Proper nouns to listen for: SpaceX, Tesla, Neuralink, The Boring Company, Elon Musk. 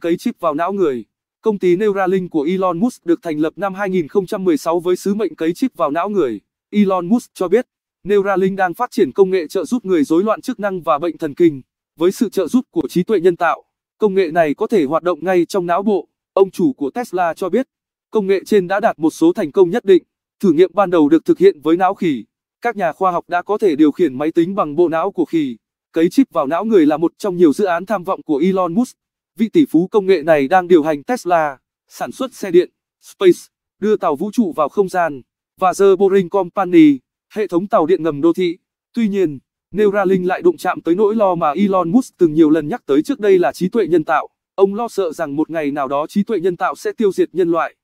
Cấy chip vào não người. Công ty Neuralink của Elon Musk được thành lập năm 2016 với sứ mệnh cấy chip vào não người. Elon Musk cho biết, Neuralink đang phát triển công nghệ trợ giúp người rối loạn chức năng và bệnh thần kinh. Với sự trợ giúp của trí tuệ nhân tạo, công nghệ này có thể hoạt động ngay trong não bộ. Ông chủ của Tesla cho biết, công nghệ trên đã đạt một số thành công nhất định. Thử nghiệm ban đầu được thực hiện với não khỉ. Các nhà khoa học đã có thể điều khiển máy tính bằng bộ não của khỉ. Cấy chip vào não người là một trong nhiều dự án tham vọng của Elon Musk. Vị tỷ phú công nghệ này đang điều hành Tesla, sản xuất xe điện, SpaceX, đưa tàu vũ trụ vào không gian, và The Boring Company, hệ thống tàu điện ngầm đô thị. Tuy nhiên, Neuralink lại đụng chạm tới nỗi lo mà Elon Musk từng nhiều lần nhắc tới trước đây là trí tuệ nhân tạo. Ông lo sợ rằng một ngày nào đó trí tuệ nhân tạo sẽ tiêu diệt nhân loại.